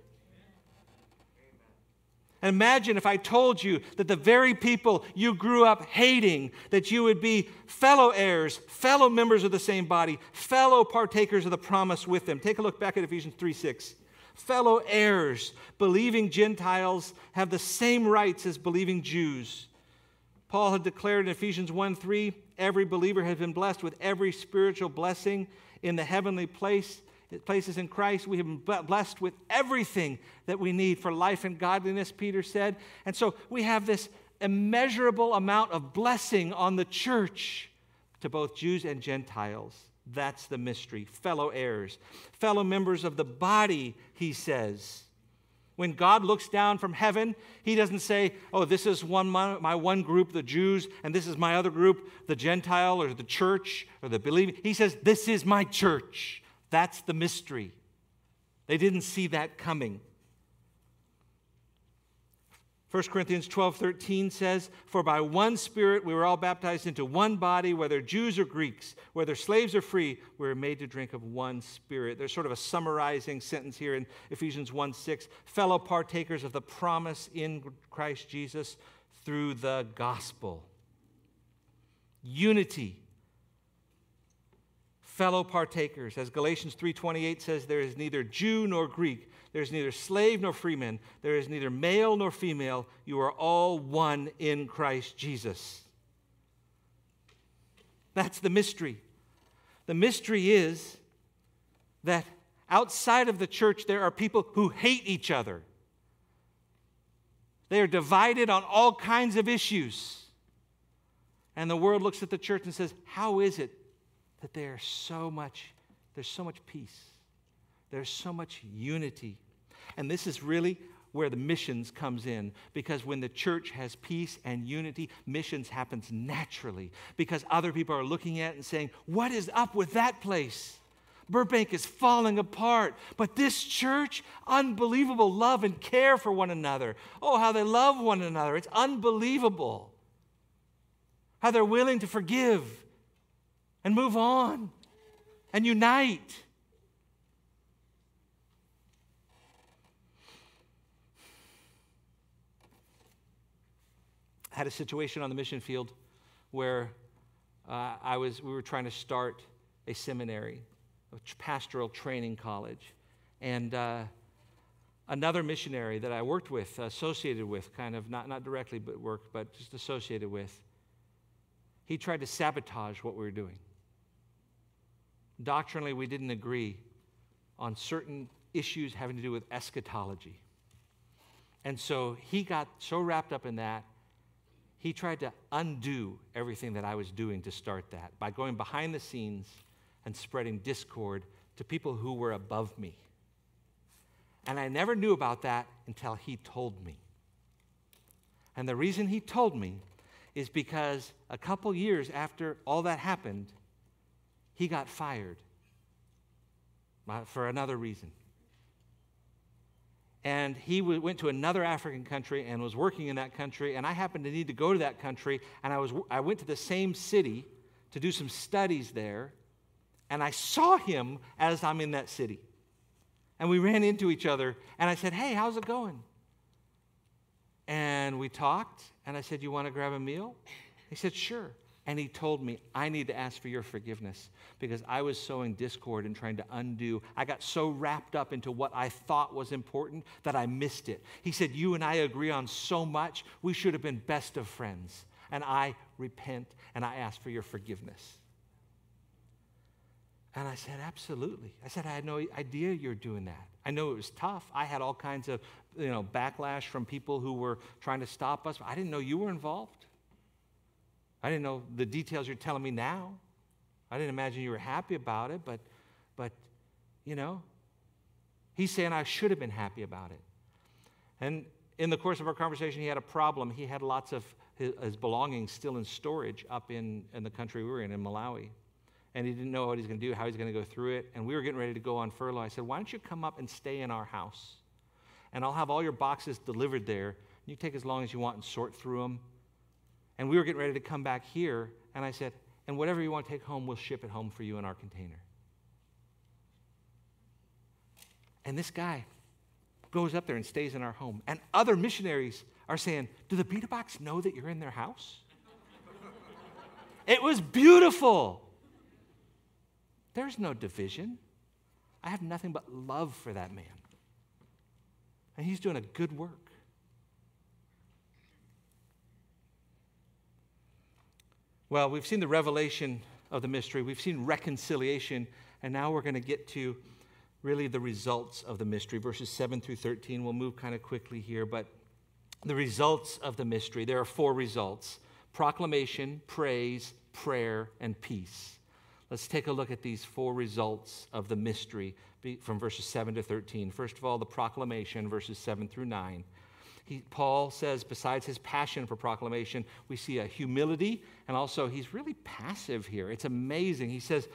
Amen. Imagine if I told you that the very people you grew up hating, that you would be fellow heirs, fellow members of the same body, fellow partakers of the promise with them. Take a look back at Ephesians three six. Fellow heirs, believing Gentiles have the same rights as believing Jews. Paul had declared in Ephesians one three, every believer has been blessed with every spiritual blessing in the heavenly place, places in Christ. We have been blessed with everything that we need for life and godliness, Peter said. And so we have this immeasurable amount of blessing on the church to both Jews and Gentiles. That's the mystery, fellow heirs, fellow members of the body, he says. When God looks down from heaven, he doesn't say, oh, this is one, my, my one group, the Jews, and this is my other group, the Gentile or the church or the believing. He says, this is my church. That's the mystery. They didn't see that coming. First Corinthians twelve thirteen says, "For by one Spirit we were all baptized into one body, whether Jews or Greeks, whether slaves or free, we were made to drink of one Spirit." There's sort of a summarizing sentence here in Ephesians one six, "Fellow partakers of the promise in Christ Jesus through the gospel." Unity. Fellow partakers. As Galatians three twenty-eight says, "There is neither Jew nor Greek. There is neither slave nor freeman. There is neither male nor female. You are all one in Christ Jesus." That's the mystery. The mystery is that outside of the church, there are people who hate each other. They are divided on all kinds of issues. And the world looks at the church and says, "How is it that there's so much, there's so much peace, there's so much unity?" And this is really where the missions comes in, because when the church has peace and unity, missions happens naturally, because other people are looking at it and saying, "What is up with that place? Burbank is falling apart, but this church, unbelievable love and care for one another. Oh, how they love one another. It's unbelievable. How they're willing to forgive and move on and unite." I had a situation on the mission field where uh, I was, we were trying to start a seminary, a pastoral training college. And uh, another missionary that I worked with, associated with, kind of, not, not directly but worked, but just associated with, he tried to sabotage what we were doing. Doctrinally, we didn't agree on certain issues having to do with eschatology. And so he got so wrapped up in that, he tried to undo everything that I was doing to start that by going behind the scenes and spreading discord to people who were above me. And I never knew about that until he told me. And the reason he told me is because a couple years after all that happened, he got fired for another reason. And he went to another African country and was working in that country, and I happened to need to go to that country, and I, was, I went to the same city to do some studies there, and I saw him as I'm in that city. And we ran into each other, and I said, "Hey, how's it going?" And we talked, and I said, "You want to grab a meal?" He said, "Sure." And he told me, "I need to ask for your forgiveness because I was sowing discord and trying to undo. I got so wrapped up into what I thought was important that I missed it." He said, "You and I agree on so much. We should have been best of friends. And I repent and I ask for your forgiveness." And I said, "Absolutely." I said, "I had no idea you were doing that. I know it was tough. I had all kinds of, you know, backlash from people who were trying to stop us. I didn't know you were involved. I didn't know the details you're telling me now. I didn't imagine you were happy about it, but, but, you know." He's saying I should have been happy about it. And in the course of our conversation, he had a problem. He had lots of his, his belongings still in storage up in, in the country we were in, in Malawi. And he didn't know what he's going to do, how he's going to go through it. And we were getting ready to go on furlough. I said, "Why don't you come up and stay in our house? And I'll have all your boxes delivered there. You take as long as you want and sort through them." And we were getting ready to come back here, and I said, "And whatever you want to take home, we'll ship it home for you in our container." And this guy goes up there and stays in our home. And other missionaries are saying, "Do the Beta Box know that you're in their house?" It was beautiful. There's no division. I have nothing but love for that man. And he's doing a good work. Well, we've seen the revelation of the mystery. We've seen reconciliation. And now we're going to get to really the results of the mystery. Verses seven through thirteen. We'll move kind of quickly here. But the results of the mystery. There are four results. Proclamation, praise, prayer, and peace. Let's take a look at these four results of the mystery from verses seven to thirteen. First of all, the proclamation, verses seven through nine. He, Paul says, besides his passion for proclamation, we see a humility, and also he's really passive here. It's amazing. He says,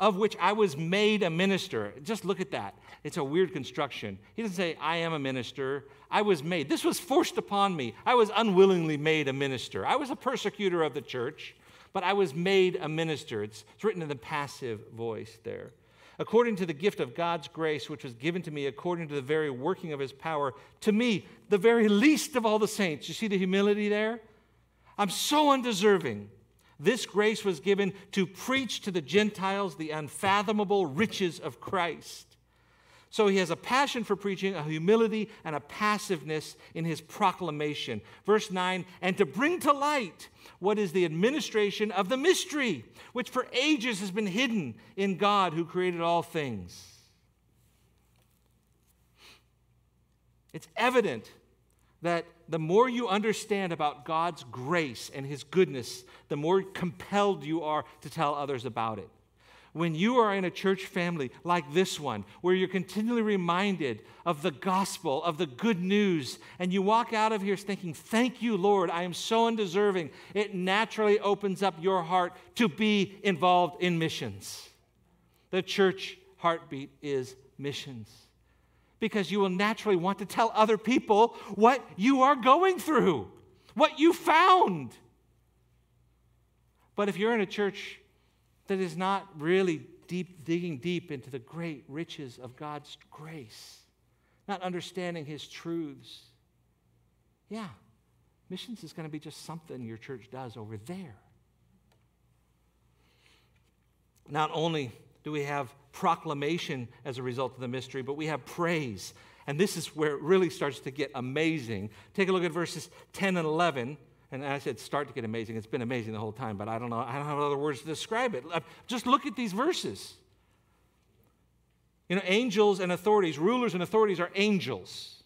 of which I was made a minister. Just look at that. It's a weird construction. He doesn't say, I am a minister. I was made. This was forced upon me. I was unwillingly made a minister. I was a persecutor of the church, but I was made a minister. It's, it's written in the passive voice there. According to the gift of God's grace, which was given to me, according to the very working of his power, to me, the very least of all the saints. You see the humility there? I'm so undeserving. This grace was given to preach to the Gentiles the unfathomable riches of Christ. So he has a passion for preaching, a humility, and a passiveness in his proclamation. Verse nine, and to bring to light what is the administration of the mystery, which for ages has been hidden in God who created all things. It's evident that the more you understand about God's grace and his goodness, the more compelled you are to tell others about it. When you are in a church family like this one, where you're continually reminded of the gospel, of the good news, and you walk out of here thinking, thank you, Lord, I am so undeserving, it naturally opens up your heart to be involved in missions. The church heartbeat is missions, because you will naturally want to tell other people what you are going through, what you found. But if you're in a church that is not really deep, digging deep into the great riches of God's grace, not understanding his truths, yeah, missions is going to be just something your church does over there. Not only do we have proclamation as a result of the mystery, but we have praise. And this is where it really starts to get amazing. Take a look at verses ten and eleven. And I said start to get amazing. It's been amazing the whole time, but I don't know. I don't have other words to describe it. Just look at these verses. You know, angels and authorities, rulers and authorities are angels.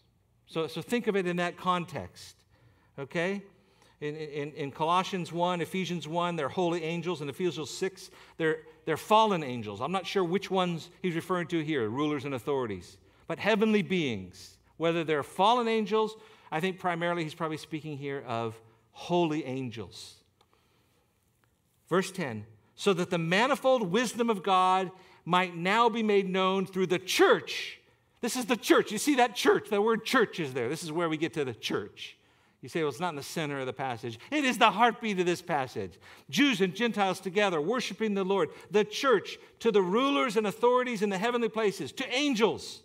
So, so think of it in that context, okay? In, in, in Colossians one, Ephesians one, they're holy angels. In Ephesians six, they're, they're fallen angels. I'm not sure which ones he's referring to here, rulers and authorities, but heavenly beings. Whether they're fallen angels, I think primarily he's probably speaking here of holy angels. Verse ten, so that the manifold wisdom of God might now be made known through the church. This is the church. You see that church, the word church is there. This is where we get to the church. You say, well, it's not in the center of the passage. It is the heartbeat of this passage. Jews and Gentiles together, worshiping the Lord, the church, to the rulers and authorities in the heavenly places, to angels.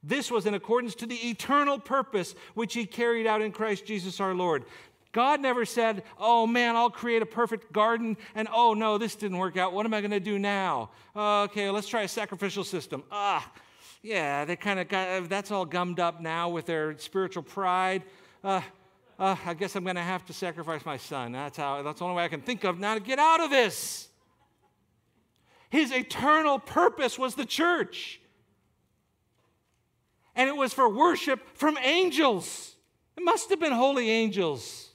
This was in accordance to the eternal purpose which he carried out in Christ Jesus our Lord. God never said, oh, man, I'll create a perfect garden, and oh, no, this didn't work out. What am I going to do now? Uh, okay, well, let's try a sacrificial system. Ah, yeah, they kind of got, that's all gummed up now with their spiritual pride. Uh, uh, I guess I'm going to have to sacrifice my son. That's, how, that's the only way I can think of now to get out of this. His eternal purpose was the church, and it was for worship from angels. It must have been holy angels.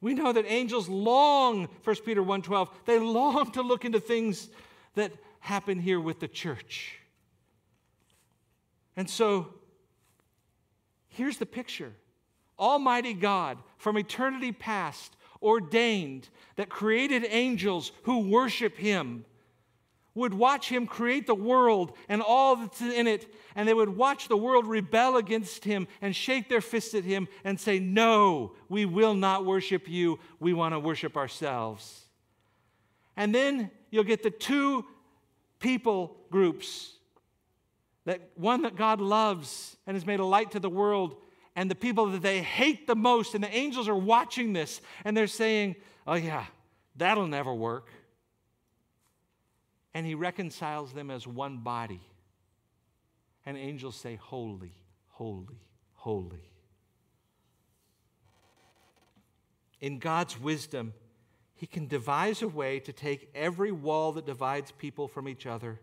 We know that angels long, First Peter one twelve, they long to look into things that happen here with the church. And so, here's the picture. Almighty God, from eternity past, ordained that created angels who worship him would watch him create the world and all that's in it, and they would watch the world rebel against him and shake their fists at him and say, no, we will not worship you. We want to worship ourselves. And then you'll get the two people groups, that one that God loves and has made a light to the world, and the people that they hate the most, and the angels are watching this, and they're saying, oh yeah, that'll never work. And he reconciles them as one body. And angels say, holy, holy, holy. In God's wisdom, he can devise a way to take every wall that divides people from each other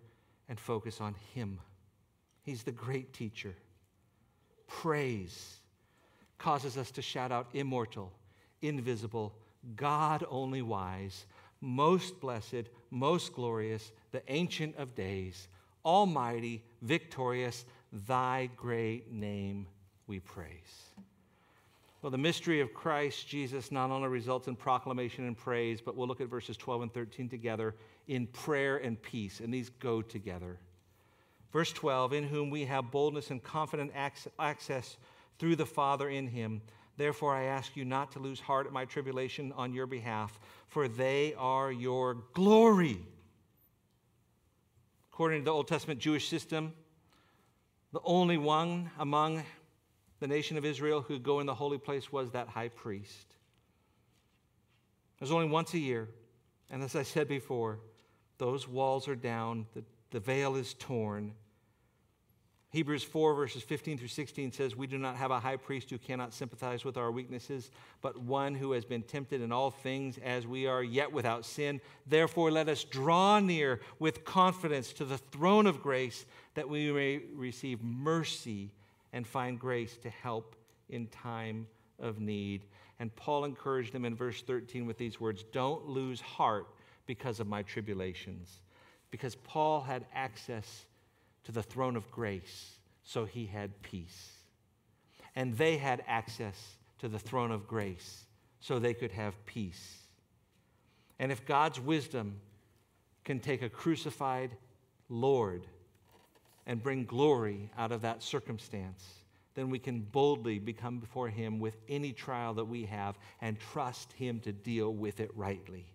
and focus on him. He's the great teacher. Praise causes us to shout out, immortal, invisible, God only wise, most blessed, most glorious, the Ancient of Days, Almighty, victorious, thy great name we praise. Well, the mystery of Christ Jesus not only results in proclamation and praise, but we'll look at verses twelve and thirteen together in prayer and peace, and these go together. Verse twelve, in whom we have boldness and confident access through the Father in him. Therefore, I ask you not to lose heart at my tribulation on your behalf, for they are your glory. According to the Old Testament Jewish system, the only one among the nation of Israel who would go in the holy place was that high priest. It was only once a year. And as I said before, those walls are down, the, the veil is torn. Hebrews four, verses fifteen through sixteen says, we do not have a high priest who cannot sympathize with our weaknesses, but one who has been tempted in all things as we are, yet without sin. Therefore, let us draw near with confidence to the throne of grace, that we may receive mercy and find grace to help in time of need. And Paul encouraged them in verse thirteen with these words, don't lose heart because of my tribulations. Because Paul had access to the throne of grace, so he had peace. And they had access to the throne of grace, so they could have peace. And if God's wisdom can take a crucified Lord and bring glory out of that circumstance, then we can boldly become before him with any trial that we have and trust him to deal with it rightly.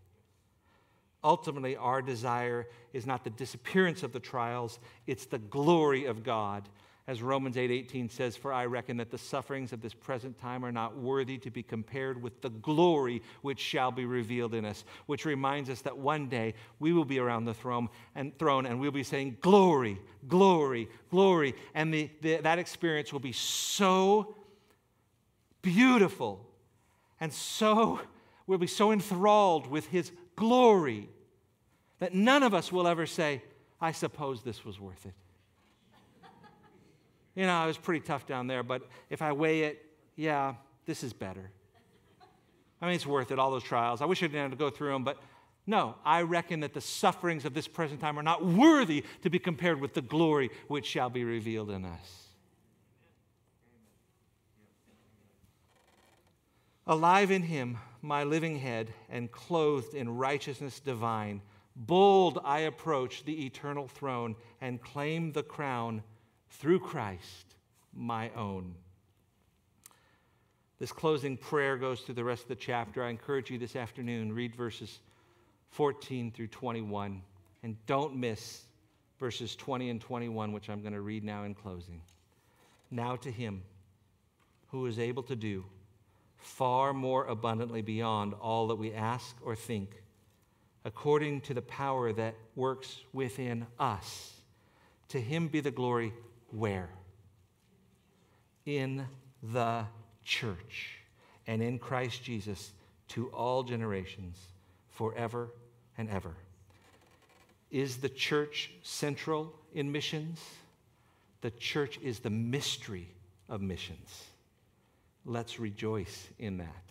Ultimately, our desire is not the disappearance of the trials, it's the glory of God. As Romans eight eighteen says, for I reckon that the sufferings of this present time are not worthy to be compared with the glory which shall be revealed in us, which reminds us that one day we will be around the throne and, throne and we'll be saying, glory, glory, glory. And the, the, that experience will be so beautiful and so, we'll be so enthralled with his glory that none of us will ever say, I suppose this was worth it. You know, it was pretty tough down there, but if I weigh it, yeah, this is better. I mean, it's worth it, all those trials. I wish I didn't have to go through them, but no, I reckon that the sufferings of this present time are not worthy to be compared with the glory which shall be revealed in us. Alive in him, my living head, and clothed in righteousness divine, bold I approach the eternal throne and claim the crown through Christ, my own. This closing prayer goes through the rest of the chapter. I encourage you this afternoon, read verses fourteen through twenty-one, and don't miss verses twenty and twenty-one, which I'm going to read now in closing. Now to him who is able to do far more abundantly beyond all that we ask or think, according to the power that works within us. To him be the glory where? In the church and in Christ Jesus to all generations, forever and ever. Is the church central in missions? The church is the mystery of missions. Let's rejoice in that.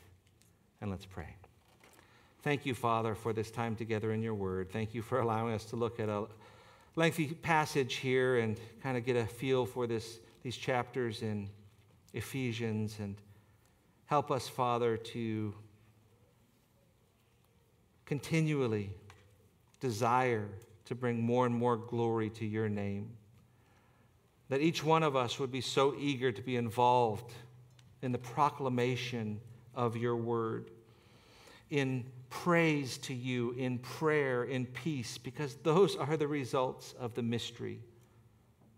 And let's pray. Thank you, Father, for this time together in your word. Thank you for allowing us to look at a lengthy passage here and kind of get a feel for this, these chapters in Ephesians. And help us, Father, to continually desire to bring more and more glory to your name. That each one of us would be so eager to be involved in the proclamation of your word, in praise to you, in prayer, in peace, because those are the results of the mystery.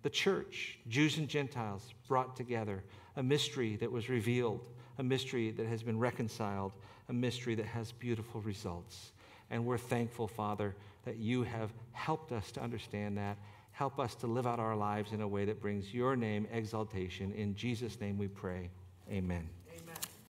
The church, Jews and Gentiles, brought together, a mystery that was revealed, a mystery that has been reconciled, a mystery that has beautiful results. And we're thankful, Father, that you have helped us to understand that. Help us to live out our lives in a way that brings your name exaltation. In Jesus' name we pray. Amen.